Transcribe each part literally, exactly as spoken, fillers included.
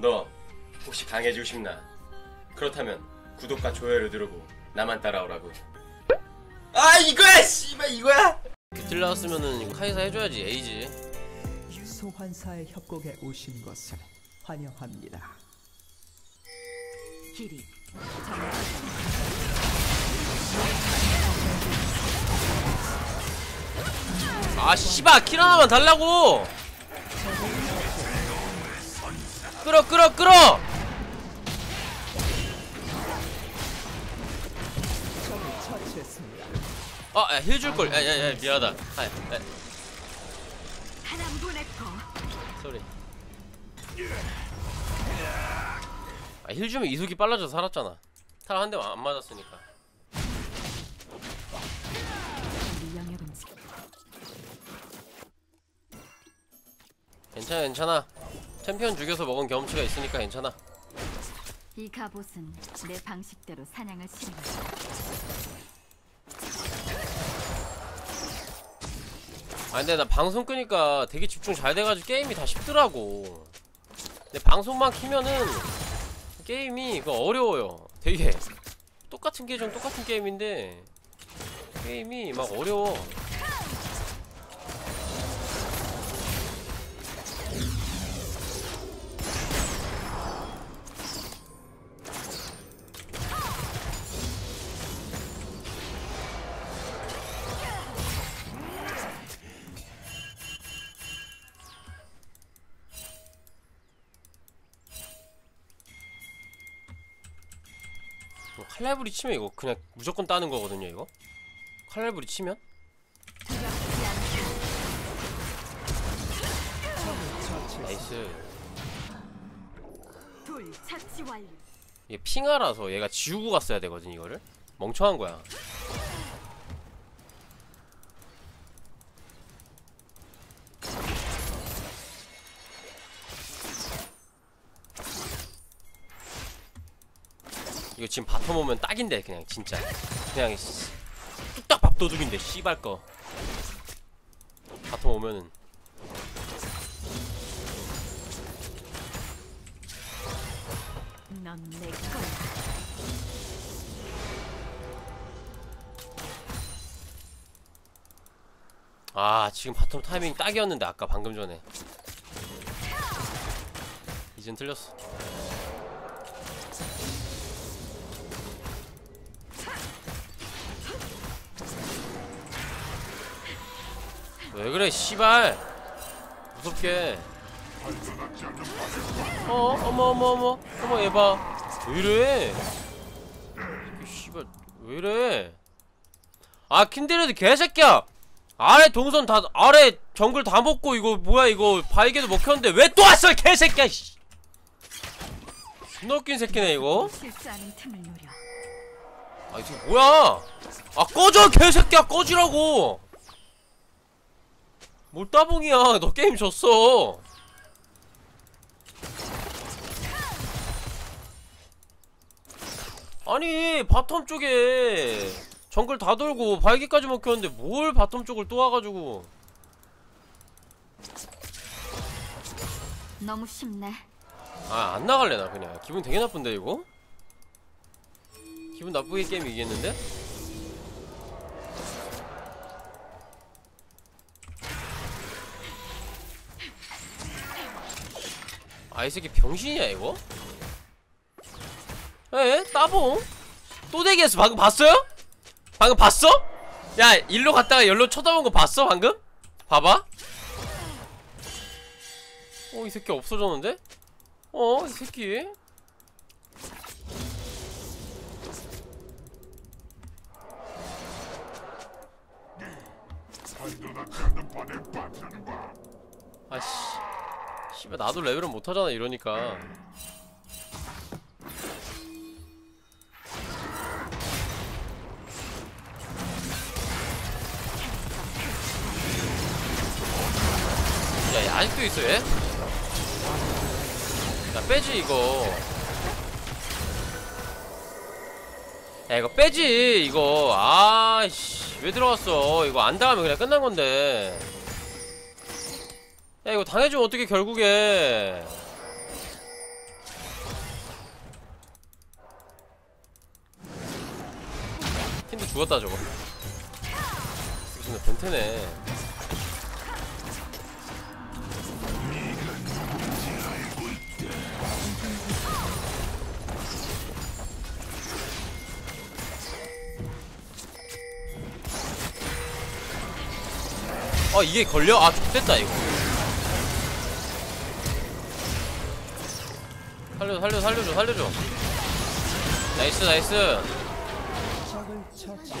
너 혹시 강해지고 싶나? 그렇다면 구독과 좋아요를 누르고 나만 따라오라고. 아 이거야 씨발 이거야. 딜 나왔으면은 카이사 해줘야지. 에이지 소환사의 협곡에 오신 것을 환영합니다. 길이 아 씨발 킬 하나만 달라고. 끌어 끌어 끌어. 아, 야, 힐 줄걸. 야, 야, 야, 미안하다. 아, 야, 야. 쏘리. 아, 힐 주면 이속이 빨라져서 살았잖아. 탈 한 대 안 맞았으니까. 괜찮아, 괜찮아. 챔피언 죽여서 먹은 경험치가 있으니까 괜찮아. 이 갑옷은 내 방식대로 사냥을 시도했어. 아 근데 나 방송 끄니까 되게 집중 잘 돼가지고 게임이 다 쉽더라고. 근데 방송만 키면은 게임이 그 어려워요. 되게 똑같은 게좀 똑같은 게임인데 게임이 막 어려워. 칼날부리 치면 이거 그냥 무조건 따는 거거든요. 이거 칼날부리 치면? 나이스. 얘 핑하라서 얘가 지우고 갔어야 되거든. 이거를 멍청한 거야. 이거 지금 바텀 오면 딱인데 그냥 진짜 그냥 뚝딱 밥도둑인데 씨발 거. 바텀 오면은 넌 내 거야. 아 지금 바텀 타이밍 딱이었는데 아까 방금 전에. 이젠 틀렸어. 왜 그래 씨발 무섭게. 어 어머 어머 어머 어머 얘봐 왜 이래 씨발 왜 이래. 아 킨데레드 개새끼야. 아래 동선 다 아래 정글 다 먹고 이거 뭐야 이거 바위개도 먹혔는데 왜 또 왔어 개새끼야. 존나 웃긴 새끼네 이거. 아 이게 뭐야. 아 꺼져 개새끼야 꺼지라고. 뭘 따봉이야. 너 게임 졌어. 아니 바텀 쪽에 정글 다 돌고 발기까지 먹혔는데 뭘 바텀 쪽을 또 와가지고. 너무 쉽네. 아 안 나갈래 나 그냥. 기분 되게 나쁜데 이거? 기분 나쁘게 게임 이기겠는데? 아 이 새끼 병신이야 이거? 에? 따봉? 또 대기했어 방금. 봤어요? 방금 봤어? 야 일로 갔다가 열로 쳐다본 거 봤어 방금? 봐봐. 어 이 새끼 없어졌는데? 어 이 새끼 아씨 씨발 나도 레벨은 못하잖아 이러니까. 야, 야 아직도 있어 얘? 야 빼지 이거. 야 이거 빼지 이거. 아이씨 왜 들어갔어 이거. 안 당하면 그냥 끝난건데. 야 이거 당해주면 어떻게 결국에. 킨도 죽었다 저거. 무슨 변태네. 아 이게 걸려? 아 좋됐다 이거. 살려줘 살려줘 살려줘 살려줘. 나이스 나이스.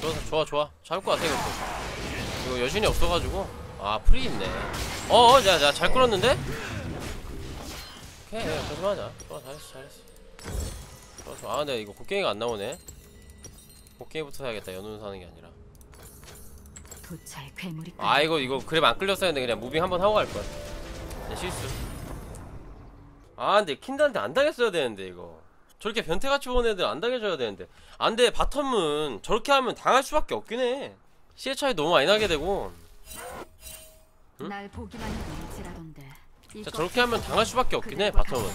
좋아 좋아 좋아. 잘 것 같아 이거. 이거 여신이 없어가지고. 아 프리 있네. 어어 야 야 잘 끌었는데? 오케이 저기만 하자. 좋아 잘했어 잘했어. 좋아 좋아. 아 근데 이거 곡괭이가 안 나오네. 곡괭이부터 사야겠다. 연운 사는 게 아니라. 아 이거 이거 그래 안 끌렸어야 했는데 그냥 무빙 한번 하고 갈 거야. 내 실수. 아 근데 킨드한테 안 당했어야 되는데 이거. 저렇게 변태같이 보는 애들 안 당해줘야 되는데. 안 돼. 바텀은 저렇게 하면 당할 수밖에 없긴 해. 시의 차이 너무 많이 나게 되고. 응? 자 저렇게 하면 당할 수밖에 없긴 해. 바텀은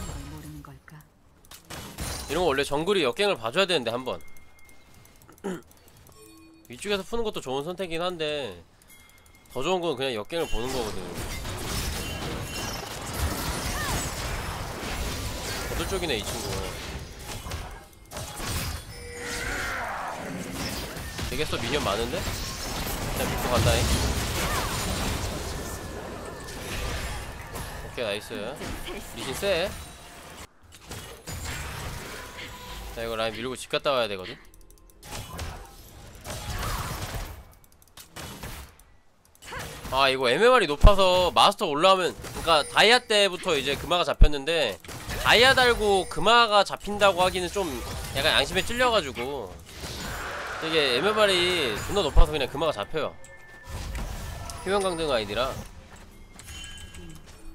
이런 거 원래 정글이 역갱을 봐줘야 되는데 한번. 위쪽에서 푸는 것도 좋은 선택이긴 한데 더 좋은 건 그냥 역갱을 보는 거거든. 거들 쪽이네 이 친구. 되겠어? 미니언 많은데? 일단 믿고 간다잉. 오케이 나이스. 리신 쎄. 자 이거 라인 밀고 집 갔다 와야 되거든. 아 이거 엠엠알이 높아서 마스터 올라오면, 그니까 다이아 때부터 이제 금화가 잡혔는데 다이아 달고 금화가 잡힌다고 하기는 좀 약간 양심에 찔려가지고 이게 엠엠알이 존나 높아서 그냥 금화가 잡혀요. 효용강등 아이디라.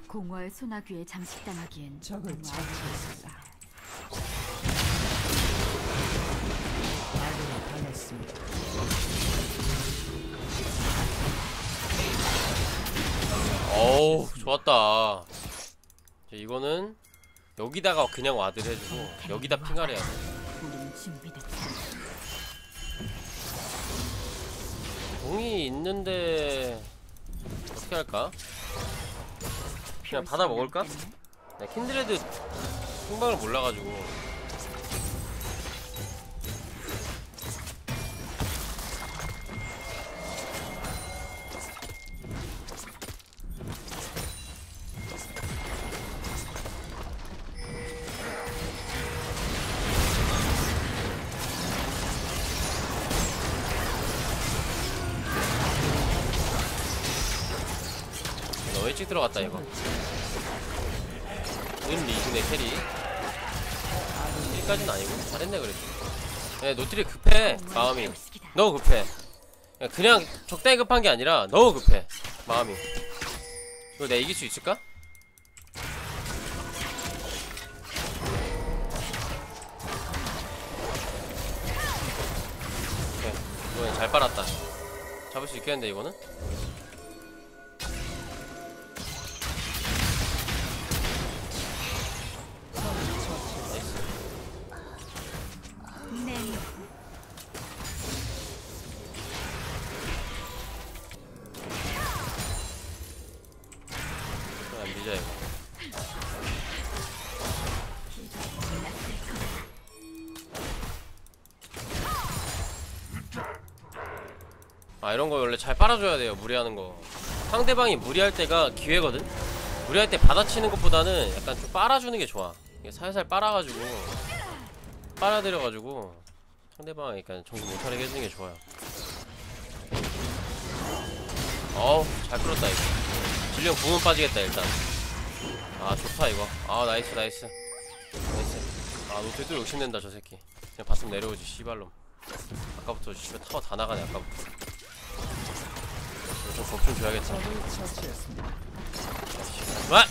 공허의 소나귀에 잠식당하기엔 적은 자유였다. 나도 반했습니다. 어우 좋았다. 이제 이거는 여기다가 그냥 와드 해주고 여기다 핑하래야 돼. 공이 있는데 어떻게 할까? 그냥 받아 먹을까? 나 킨드레드 풍방을 몰라가지고. 일찍 들어갔다 이거. 은 리신의 캐리 일까지는 아니고 잘했네 그래도. 야 노틸이 급해 마음이. 너무 급해. 야, 그냥 적당히 급한 게 아니라 너무 급해 마음이. 이거 내가 이길 수 있을까? 오케이 이번엔 잘 빨았다. 잡을 수 있겠는데 이거는? 아 이런거 원래 잘 빨아줘야 돼요. 무리하는거 상대방이 무리할 때가 기회거든. 무리할 때 받아치는 것보다는 약간 좀 빨아주는게 좋아. 이게 살살 빨아가지고 빨아들여가지고 상대방이 약간 정신 못차리게 해주는게 좋아요. 어우 잘 끌었다 이거. 질량 부문 빠지겠다 일단. 아 좋다 이거. 아 나이스 나이스 나이스. 아 노틸 또 욕심낸다 저 새끼. 그냥 봤으면 내려오지 씨발놈. 아까부터 씨발 타워 다 나가네 아까부터. 좀 걱정 줘야겠다. 와!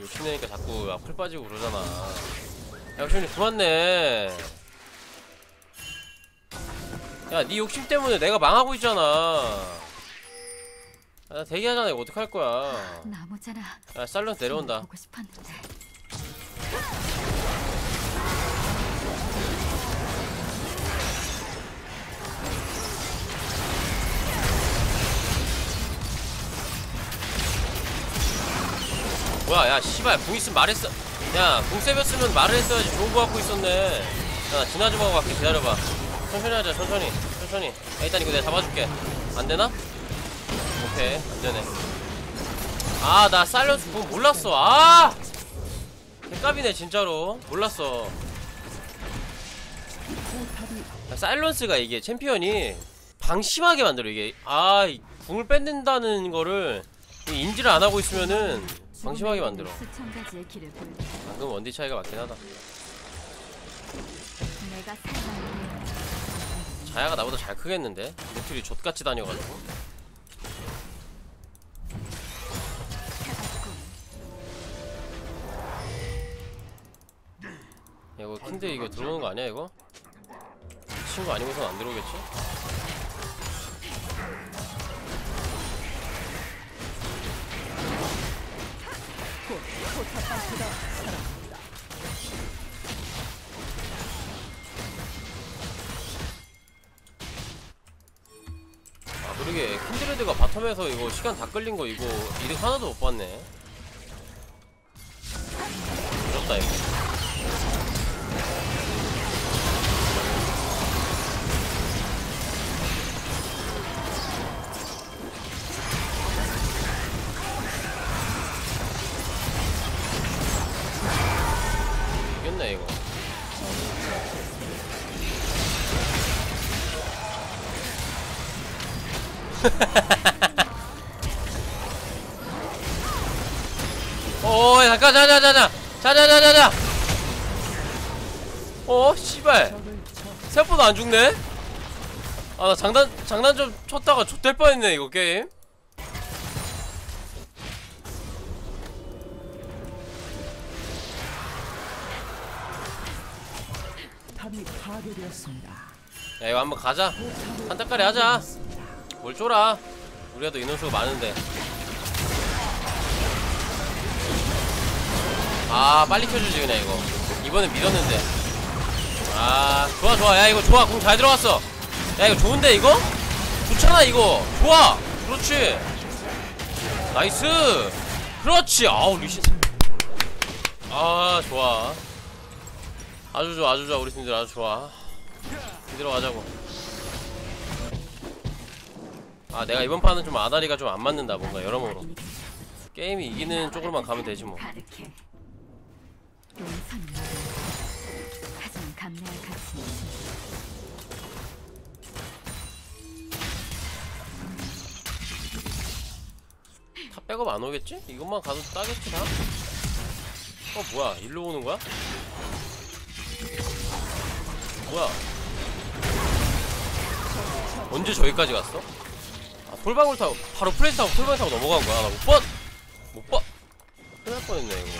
욕심내니까 자꾸 앞을 빠지고 그러잖아. 야, 욕심이 고맙네. 야, 니 욕심 때문에 내가 망하고 있잖아. 야, 나 대기하잖아. 이거 어떡할 거야. 야, 살론 내려온다. 뭐야, 야, 씨발, 궁 있으면 말했어. 야, 궁 세볐으면 말을 했어야지. 좋은 거 갖고 있었네. 야, 지나좀 하고 갈게. 기다려봐. 천천히 하자, 천천히. 천천히. 야, 일단 이거 내가 잡아줄게. 안 되나? 오케이, 안 되네. 아, 나 사일런스 궁 몰랐어. 아! 개깝이네, 진짜로. 몰랐어. 야, 사일런스가 이게 챔피언이 방심하게 만들어, 이게. 아, 이 궁을 뺏는다는 거를 인지를 안 하고 있으면은 방심하게 만들어. 방금 원딜 차이가 맞긴 하다. 자야가 나보다 잘 크겠는데? 루트리 좆같이 다녀가지고. 야, 이거 킨드 이거 들어오는 거 아니야, 이거? 친구 아니고선 안 들어오겠지? 아, 그러게 킨드레드가 바텀에서 이거 시간 다 끌린거 이거 이득 하나도 못봤네. 무섭다 이거. 이거 오이 잠깐 자자자자 자자자자자. 어? 씨발 생각보다 안 죽네? 아, 나 장난 장난 좀 쳤다가 좆될 뻔했네 이거 게임. 야, 이거 한번 가자. 한타까리 하자. 뭘 쫄아. 우리라도 인원수가 많은데. 아, 빨리 켜주지 그냥 이거. 이번엔 믿었는데. 아, 좋아 좋아. 야, 이거 좋아. 공 잘 들어갔어. 야, 이거 좋은데 이거? 좋잖아 이거. 좋아. 그렇지. 나이스. 그렇지. 아우, 리신. 아, 좋아. 아주 좋아, 아주 좋아. 우리 팀들 아주 좋아. 이대로 가자고. 아, 내가 이번 판은 좀 아다리가 좀 안 맞는다. 뭔가 여러모로 게임이 이기는 쪽으로만 가면 되지 뭐. 다 백업 안 오겠지? 이것만 가도 따겠지 다? 어, 뭐야, 일로 오는 거야? 뭐야? 언제 저기까지 갔어? 아, 돌방울 타고 바로 플레이 타고 돌방울 타고 넘어간 거야. 나 못 봐, 못 봐. 큰일 날 뻔했네 이거.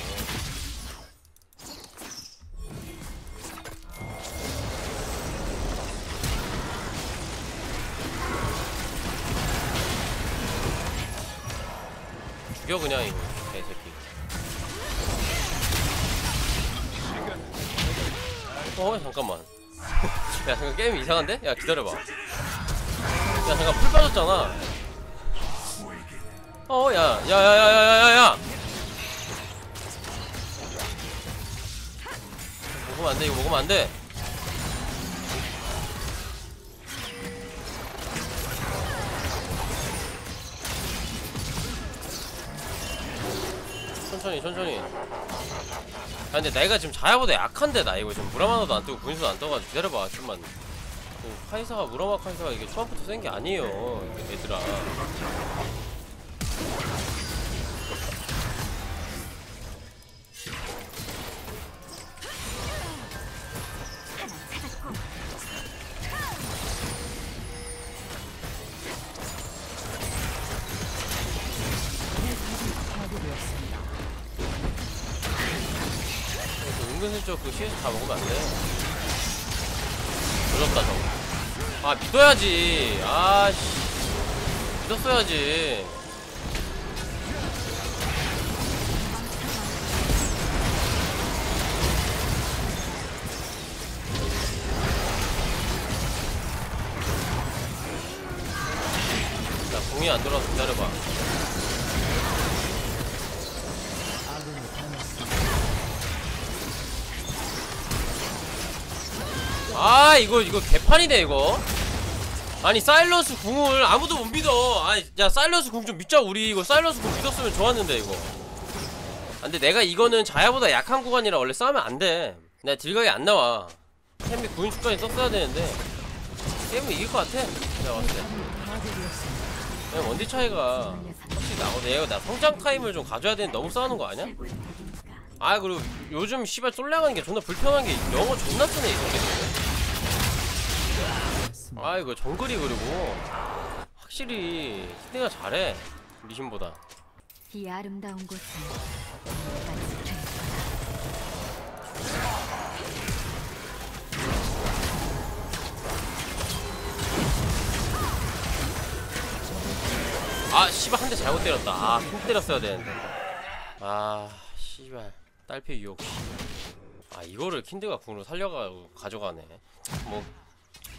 죽여 그냥 이거 개새끼. 어, 잠깐만. 야, 잠깐 게임 이상한데? 야, 기다려봐. 야, 잠깐 풀 빠졌잖아. 어, 야, 야, 야, 야, 야, 야, 야. 먹으면 안 돼, 이거 먹으면 안 돼. 천천히, 천천히. 아, 근데 내가 지금 자야보다 약한데. 나 이거 지금 무라마나도 안 뜨고 군수도 안 떠가지고. 기다려봐 좀만. 그 카이사가 무라마 카이사가 이게 초반부터 센 게 아니에요 얘들아. 은근슬쩍 그 씨에스 다 먹으면 안 돼. 늦었다 저거. 아, 믿어야지. 아씨, 믿었어야지. 나 공이 안 돌아서 기다려봐. 아 이거 이거 개판이네 이거. 아니 사일러스 궁을 아무도 못 믿어. 아니 야 사일러스 궁 좀 믿자 우리. 이거 사일러스 궁 믿었으면 좋았는데 이거. 아, 근데 내가 이거는 자야보다 약한 구간이라 원래 싸우면 안 돼. 내가 딜각이 안 나와. 템이 구인축까지 썼어야 되는데 게임은 이길 것 같아 내가 봤을 때. 그냥 원딜 차이가 확실히 나고. 내가 나 성장 타임을 좀 가져야 되는데 너무 싸우는 거 아니야? 아 그리고 요즘 씨발 쏠랑하는 게 존나 불편한 게 영어 존나 쓰네 이 새끼들. 아 이거 정글이 그리고 확실히 히드가 잘해 리신보다. 이 아름다운 곳은 아 씨발 한 대 잘못 때렸다. 아 콕 때렸어야 되는데. 아 씨발 딸피 유혹. 아 이거를 킨드가 궁으로 살려가지고 가져가네. 뭐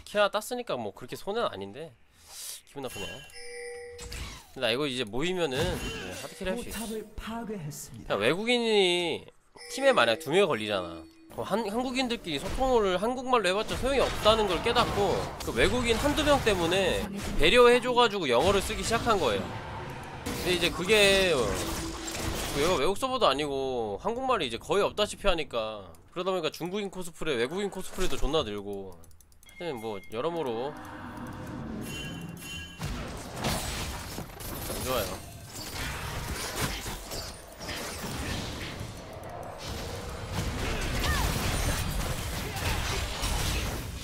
키나 땄으니까 뭐 그렇게 손해는 아닌데 기분 나쁘네. 나 이거 이제 모이면은 네, 하드킬 할 수 있어. 그냥 외국인이 팀에 만약 두 명이 걸리잖아. 그럼 한, 한국인들끼리 소통을 한국말로 해봤자 소용이 없다는 걸 깨닫고 그 외국인 한두 명 때문에 배려해줘가지고 영어를 쓰기 시작한 거예요. 근데 이제 그게 얘가 외국 서버도 아니고 한국말이 이제 거의 없다시피 하니까 그러다 보니까 중국인 코스프레, 외국인 코스프레도 존나 늘고 하여튼 뭐 여러모로 안 좋아요.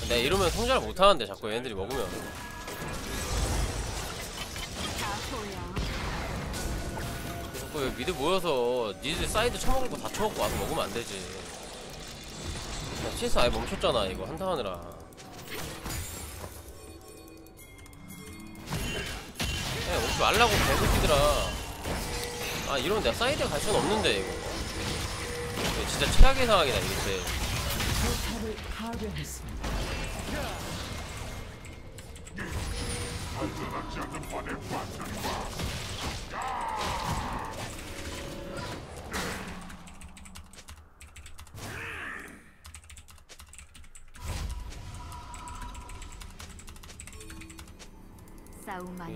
내가 이러면 성장을 못하는데 자꾸 얘네들이 먹으면. 자꾸 여기 미드 모여서 니들 사이드 처먹을 거 다 처먹고 와서 먹으면 안 되지. 나 씨에스 아예 멈췄잖아 이거 한타하느라. 야, 오지 말라고 개새끼들아. 아 이러면 내가 사이드에 갈 수는 없는데 이거. 이거 진짜 최악의 상황이다 이게 진짜.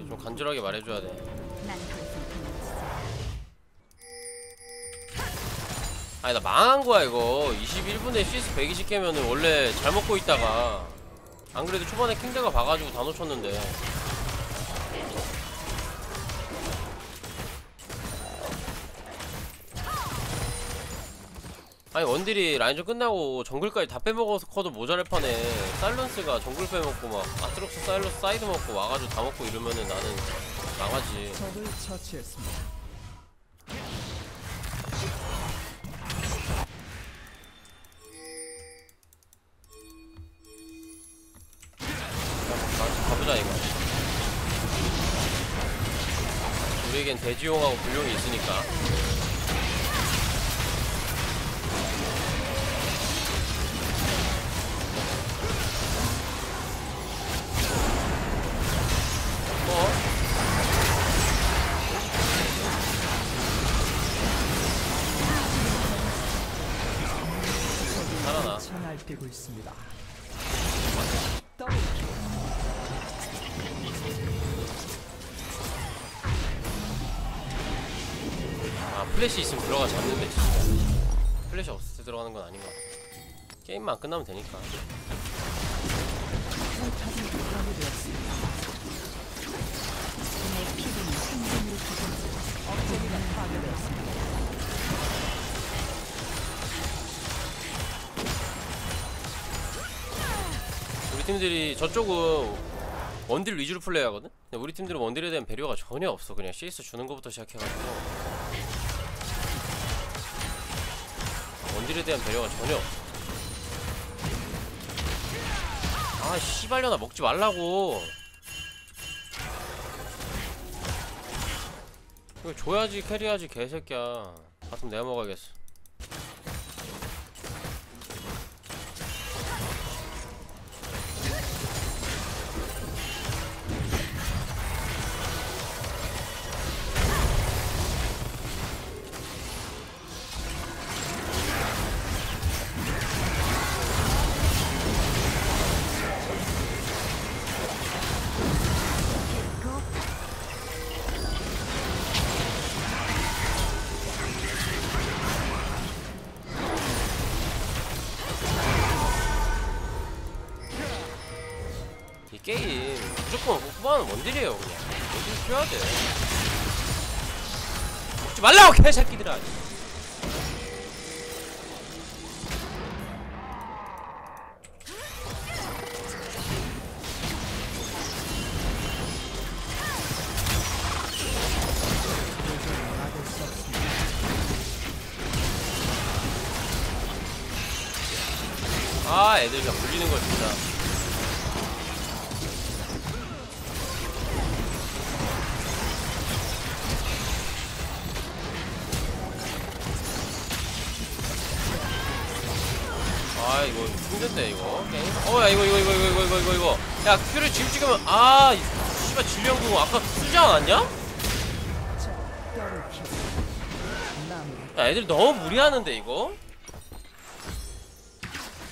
좀 간절하게 말해줘야 돼. 아니 나 망한 거야 이거. 이십일 분에 씨에스 백이십 깨면은 원래 잘 먹고 있다가 안 그래도 초반에 킹대가 봐가지고 다 놓쳤는데. 아니 원딜이 라인전 끝나고 정글까지 다 빼먹어서 커도 모자랄 판에 사일런스가 정글 빼먹고 막 아트록스 사일런스 사이드 먹고 와가지고 다 먹고 이러면은 나는 나가지. 적을 처치했습니다. 가보자 이거. 우리에겐 대지용하고 불용이 있으니까. 뛰고 있습니다. 아 플래시 있으면 들어가 잡는데 플래시 없을 때 들어가는 건 아닌 것 같아. 게임만 안 끝나면 되니까. 팀들이 저쪽은 원딜 위주로 플레이하거든? 근데 우리 팀들은 원딜에 대한 배려가 전혀 없어. 그냥 씨에스 주는 것부터 시작해가지고 원딜에 대한 배려가 전혀 없어. 아 씨발려나 먹지 말라고. 이거 줘야지 캐리하지 개새끼야. 가슴 내가 먹어야겠어. 하나는 원딜이에요. 그냥 원딜 키워야 돼. 먹지 말라고 개새끼들아. 아, 애들 그냥 물리는 거 진짜. 아, 이거 힘든데 이거. 게임. 어, 야, 이거 이거 이거 이거 이거 이거 이거. 야, 큐를 지금 찍으면 아, 이 씨발 질량 그거 아까 쓰지 않았냐? 야, 애들 너무 무리하는데 이거.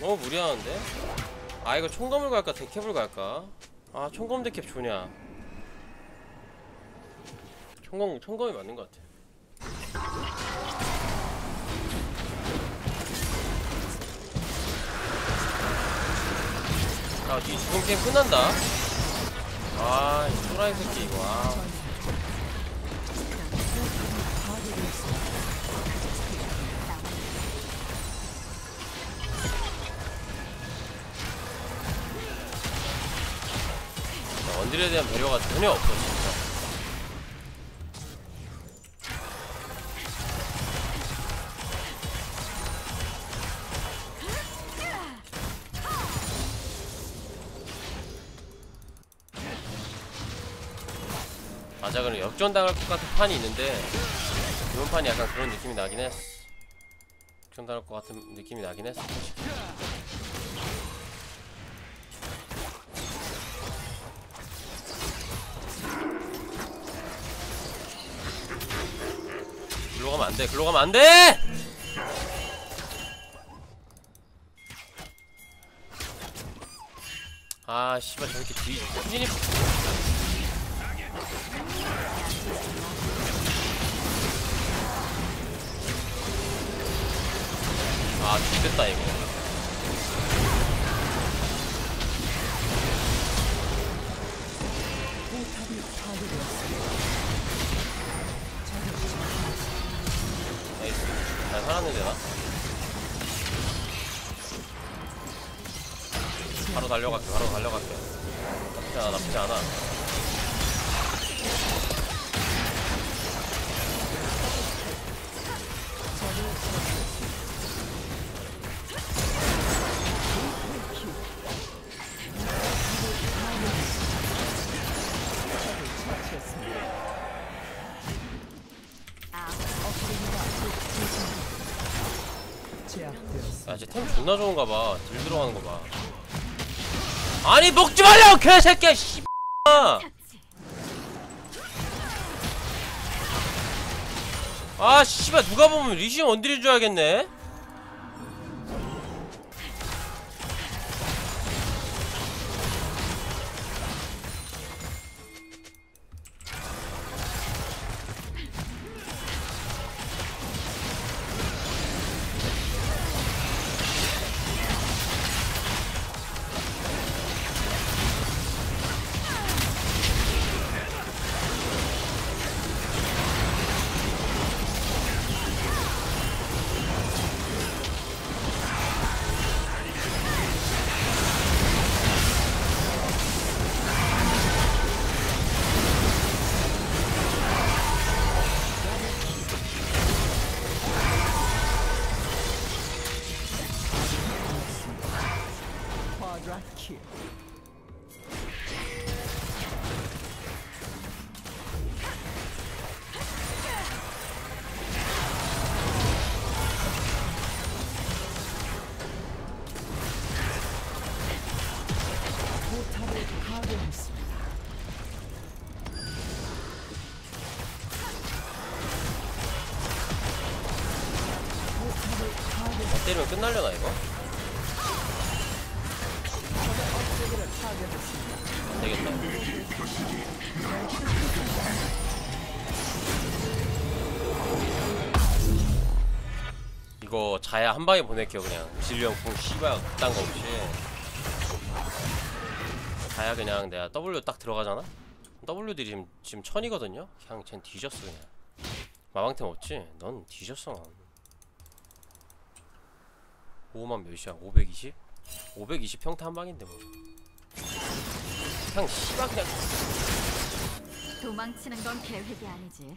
너무 무리하는데? 아 이거 총검을 갈까? 데캡을 갈까? 아 총검 데캡 좋냐? 총검, 총검이 맞는 것 같아. 아 지금 게임 끝난다. 아 이 또라이 새끼 이거. 아. 원딜에 대한 배려가 전혀 없어 진짜. 맞아, 그럼 역전당할 것 같은 판이 있는데 이번 판이 약간 그런 느낌이 나긴 했어. 역전당할 것 같은 느낌이 나긴 했어. 글로 가면 안 돼! 글로 가면 안 돼! 아, 씨발, 저렇게 뒤, 진입. 아, 죽겠다, 이거. 잘 살았네, 되나? 바로 달려갈게, 바로 달려갈게. 나쁘지 않아, 나쁘지 않아. 야, 이제 템 존나 좋은가봐. 딜 들어가는 거 봐. 아니 먹지 말라고 개새끼야 씨. 아 씨발 누가 보면 리신 원딜이 줘야겠네. 때리면 끝날려나 이거? 안되겠다. 이거 자야 한방에 보낼게요. 그냥 질량풍 씨발 그딴거 없이 자야 그냥 내가 W 딱 들어가잖아? 더블유디 지금, 지금 천이거든요? 그냥 쟨 뒤졌어 그냥. 마방템 없지? 넌 뒤졌어. 오만 몇이야? 오백이십? 오백이십 평타 한방인데 뭐. 그냥 씨발 그냥. 도망치는 건 계획이 아니지.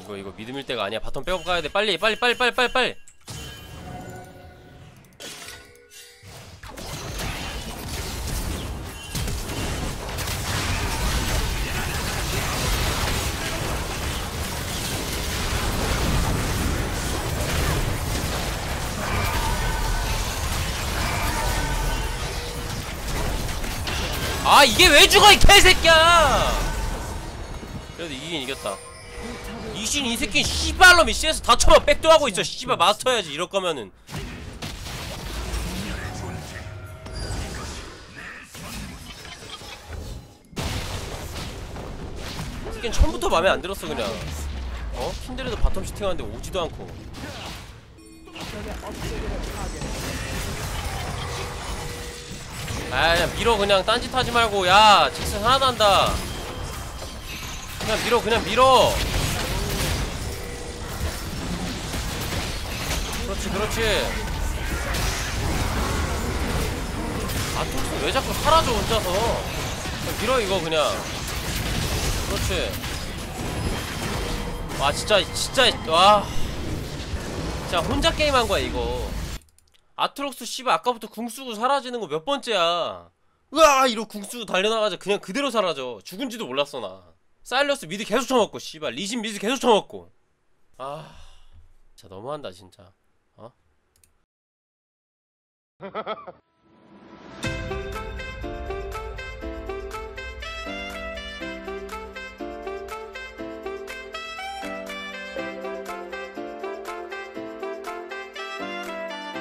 이거 이거 믿음일 때가 아니야. 바텀 빼고 가야 돼. 빨리 빨리 빨리 빨리 빨리 빨리. 아 이게 왜 죽어 이 개새끼야. 그래도 이긴 이겼다. 리신 이 새끼는 씨발놈이 씨에서 다 쳐봐. 백도하고 있어. 씨발 마스터 해야지 이럴 거면은. 이게 처음부터 맘에 안 들었어 그냥. 어? 킨드레도 바텀 시팅하는데 오지도 않고. 아 그냥 밀어. 그냥 딴짓 하지 말고. 야 직선 하나도 한다. 그냥 밀어 그냥 밀어. 그렇지 그렇지. 아 톡스 왜 자꾸 사라져 혼자서. 그냥 밀어 이거 그냥. 그렇지. 와 진짜 진짜 와 진짜 혼자 게임한 거야 이거. 아트록스 씨발 아까부터 궁 쓰고 사라지는 거 몇 번째야. 으아 이러고 궁 쓰고 달려나가자. 그냥 그대로 사라져. 죽은지도 몰랐어 나. 사일러스 미드 계속 쳐먹고 씨발 리신 미드 계속 쳐먹고. 아 진짜 너무한다 진짜. 어?